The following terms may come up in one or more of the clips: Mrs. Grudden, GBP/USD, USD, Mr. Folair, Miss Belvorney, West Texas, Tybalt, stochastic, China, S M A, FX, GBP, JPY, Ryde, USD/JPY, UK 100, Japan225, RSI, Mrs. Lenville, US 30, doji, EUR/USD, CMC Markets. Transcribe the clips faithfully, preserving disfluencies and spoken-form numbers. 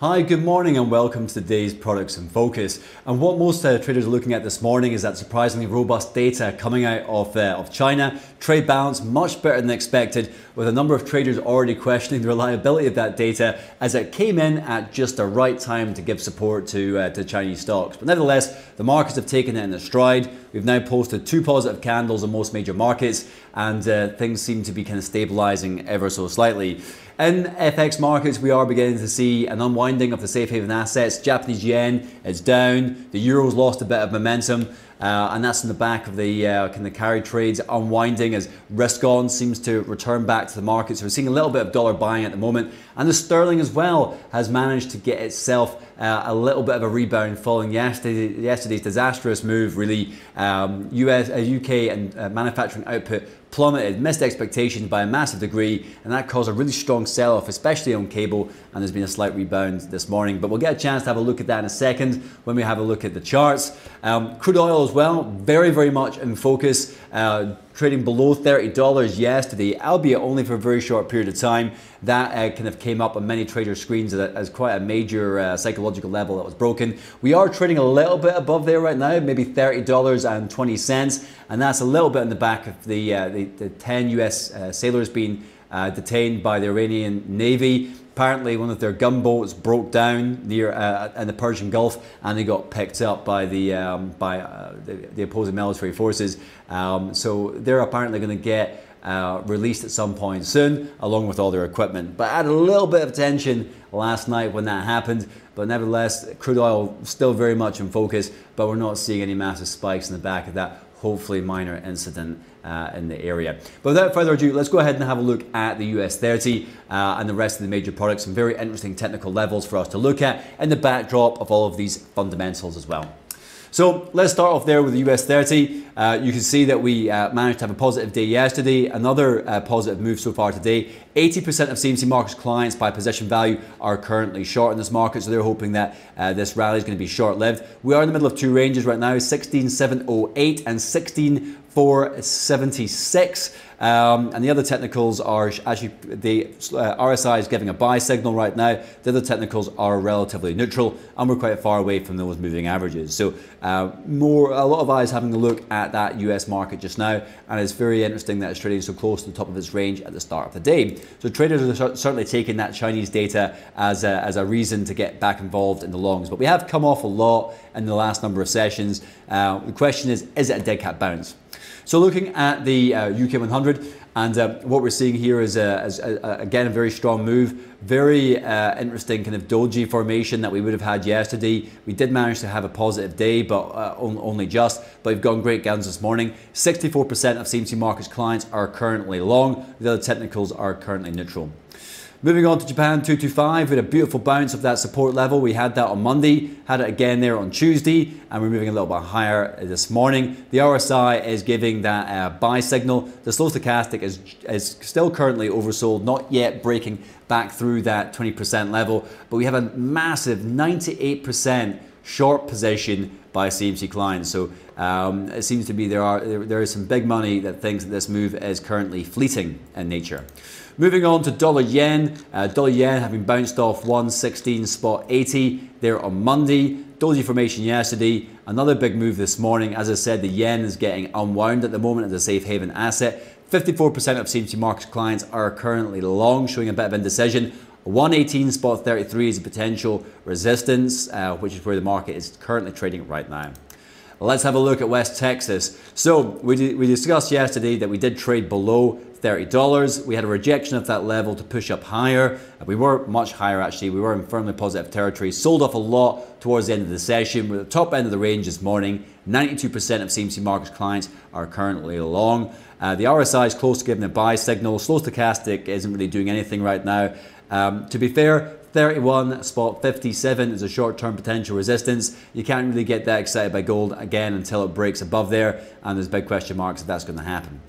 Hi, good morning and welcome to today's Products in Focus. And what most uh, traders are looking at this morning is that surprisingly robust data coming out of, uh, of China. Trade balance much better than expected, with a number of traders already questioning the reliability of that data as it came in at just the right time to give support to, uh, to Chinese stocks. But nevertheless, the markets have taken it in a stride. We've now posted two positive candles in most major markets and uh, things seem to be kind of stabilising ever so slightly. In F X markets, we are beginning to see an unwinding of the safe haven assets. Japanese yen is down, the euro's lost a bit of momentum, uh, and that's in the back of the uh, kind of carry trades unwinding as risk-on seems to return back to the market. So we're seeing a little bit of dollar buying at the moment, and the sterling as well has managed to get itself uh, a little bit of a rebound following yesterday, yesterday's disastrous move. Really, um, U S, uh, U K and uh, manufacturing output plummeted, missed expectations by a massive degree, and that caused a really strong sell-off, especially on cable, and there's been a slight rebound this morning. But we'll get a chance to have a look at that in a second when we have a look at the charts. Um, crude oil as well, very, very much in focus, uh, trading below thirty dollars yesterday, albeit only for a very short period of time. That uh, kind of came up on many traders' screens as, as quite a major uh, psychological level that was broken. We are trading a little bit above there right now, maybe thirty dollars and twenty cents, and that's a little bit in the back of the uh, the, the ten U S uh, sailors being uh, detained by the Iranian Navy. Apparently, one of their gunboats broke down near uh, in the Persian Gulf, and they got picked up by the um, by uh, the, the opposing military forces. Um, so they're apparently going to get uh, released at some point soon, along with all their equipment. But I had a little bit of tension last night when that happened. But nevertheless, crude oil still very much in focus, but we're not seeing any massive spikes in the back of that hopefully minor incident uh, in the area. But without further ado, let's go ahead and have a look at the U S thirty uh, and the rest of the major products. Some very interesting technical levels for us to look at in the backdrop of all of these fundamentals as well. So let's start off there with the U S thirty. Uh, you can see that we uh, managed to have a positive day yesterday, another uh, positive move so far today. eighty percent of C M C Markets clients by position value are currently short in this market, so they're hoping that uh, this rally is going to be short-lived. We are in the middle of two ranges right now, sixteen seven oh eight and sixteen four seventy-six. Um, and the other technicals are actually, the uh, R S I is giving a buy signal right now. The other technicals are relatively neutral, and we're quite far away from those moving averages. So uh, more, a lot of eyes having a look at that U S market just now, and it's very interesting that it's trading so close to the top of its range at the start of the day. So traders are certainly taking that Chinese data as a, as a reason to get back involved in the longs. But we have come off a lot in the last number of sessions. Uh, the question is, is it a dead cat bounce? So looking at the uh, U K one hundred, and uh, what we're seeing here is, uh, is uh, again, a very strong move, very uh, interesting kind of doji formation that we would have had yesterday. We did manage to have a positive day, but uh, on, only just, but we've gone great gains this morning. sixty-four percent of C M C Markets clients are currently long, the other technicals are currently neutral. Moving on to Japan two twenty-five, we had a beautiful bounce of that support level. We had that on Monday, had it again there on Tuesday, and we're moving a little bit higher this morning. The R S I is giving that uh, buy signal. The slow stochastic is, is still currently oversold, not yet breaking back through that twenty percent level, but we have a massive ninety-eight percent short position by C M C clients. So um, it seems to be there are there, there is some big money that thinks that this move is currently fleeting in nature. Moving on to dollar yen, uh, dollar yen having bounced off one sixteen spot eighty there on Monday, doji formation yesterday, another big move this morning. As I said, the yen is getting unwound at the moment as a safe haven asset. fifty-four percent of C M C Markets clients are currently long, showing a bit of indecision. one eighteen spot thirty-three is a potential resistance, uh, which is where the market is currently trading right now. Let's have a look at West Texas. So we, we discussed yesterday that we did trade below thirty dollars. We had a rejection of that level to push up higher. We were much higher actually. We were in firmly positive territory. Sold off a lot towards the end of the session. We're at the top end of the range this morning. ninety-two percent of C M C Markets clients are currently long. Uh, the R S I is close to giving a buy signal. Slow stochastic isn't really doing anything right now. Um, to be fair, thirty-one spot fifty-seven is a short-term potential resistance. You can't really get that excited by gold again until it breaks above there, and there's big question marks if that's going to happen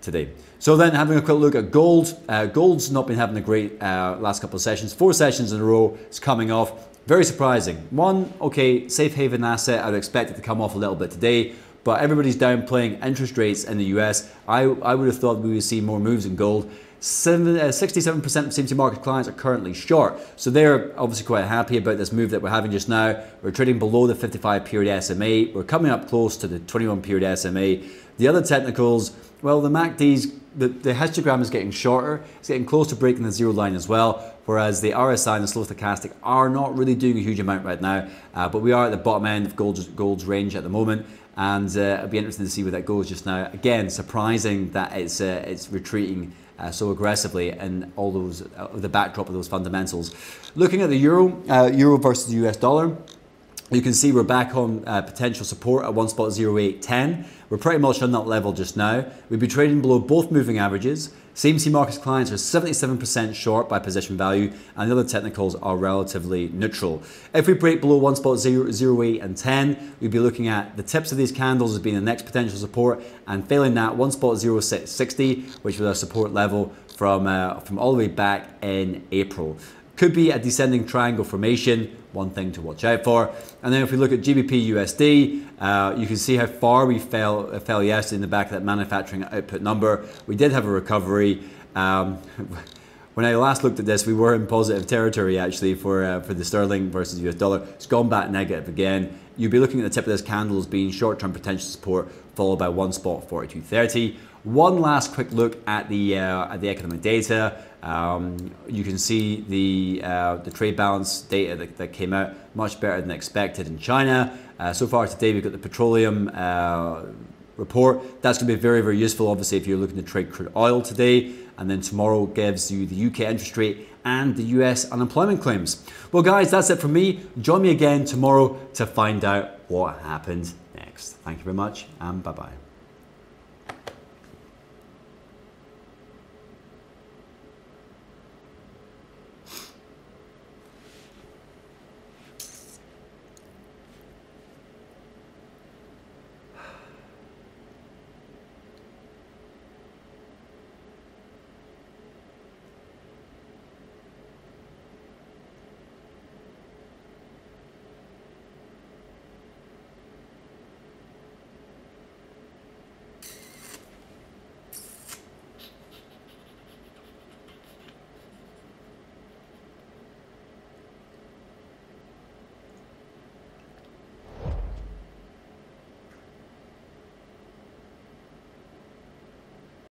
today. So then having a quick look at gold, uh, gold's not been having a great uh, last couple of sessions. Four sessions in a row, it's coming off. Very surprising. One, okay, safe haven asset, I'd expect it to come off a little bit today, but everybody's downplaying interest rates in the U S. I, I would have thought we would see more moves in gold. sixty-seven percent of C M C Markets clients are currently short. So they're obviously quite happy about this move that we're having just now. We're trading below the fifty-five period S M A. We're coming up close to the twenty-one period S M A. The other technicals, well, the M A C D's, the, the histogram is getting shorter. It's getting close to breaking the zero line as well, whereas the R S I and the slow stochastic are not really doing a huge amount right now. Uh, but we are at the bottom end of gold's, gold's range at the moment. And uh, it'll be interesting to see where that goes just now. Again, surprising that it's, uh, it's retreating Uh, so aggressively, and all those uh, the backdrop of those fundamentals. Looking at the euro, uh, euro versus U S dollar, you can see we're back on uh, potential support at one spot zero eight ten. We're pretty much on that level just now. We'd be trading below both moving averages. C M C Markets clients are seventy-seven percent short by position value, and the other technicals are relatively neutral. If we break below one spot zero, zero eight and ten, we'd be looking at the tips of these candles as being the next potential support, and failing that, one spot zero six sixty, which was our support level from uh, from all the way back in April. Could be a descending triangle formation, one thing to watch out for. And then if we look at G B P U S D, uh, you can see how far we fell, uh, fell yesterday in the back of that manufacturing output number. We did have a recovery. Um, when I last looked at this, we were in positive territory actually for, uh, for the sterling versus U S dollar. It's gone back negative again. You'd be looking at the tip of this candle as being short-term potential support, followed by one spot forty-two thirty. One last quick look at the uh, at the economic data. Um, you can see the uh, the trade balance data that, that came out much better than expected in China. Uh, so far today, we've got the petroleum uh, report. That's going to be very very useful, obviously, if you're looking to trade crude oil today. And then tomorrow gives you the U K interest rate and the U S unemployment claims. Well, guys, that's it for me. Join me again tomorrow to find out what happened next. Thank you very much, and bye bye.